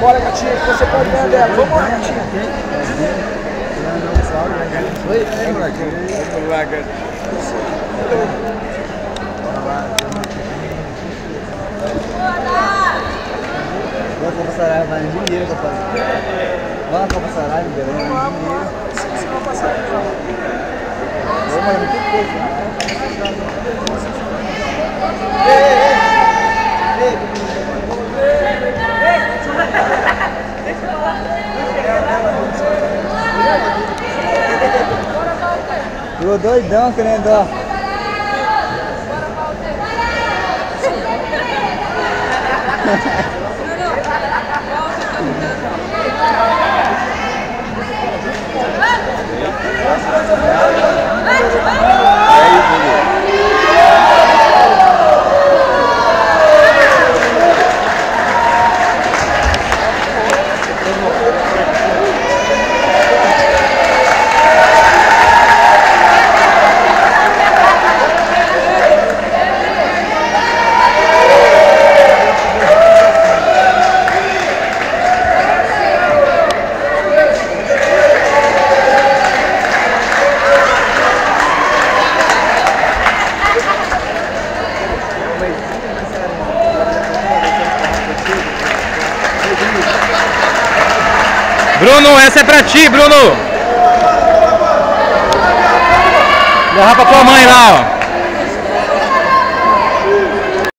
Bora, gatinha, você pode ganhar dela. Vamos lá, gatinha. Oi, vamos lá, gatinha. Vamos lá, gatinha. Vou comprar saraiva, vai no dinheiro, rapaz. Vai lá comprar saraiva, beleza? Vamos lá comprar saraiva. Vamos lá, tô doidão querendo, ó. Bruno, essa é pra ti, Bruno! Vou levar pra tua mãe lá, ó.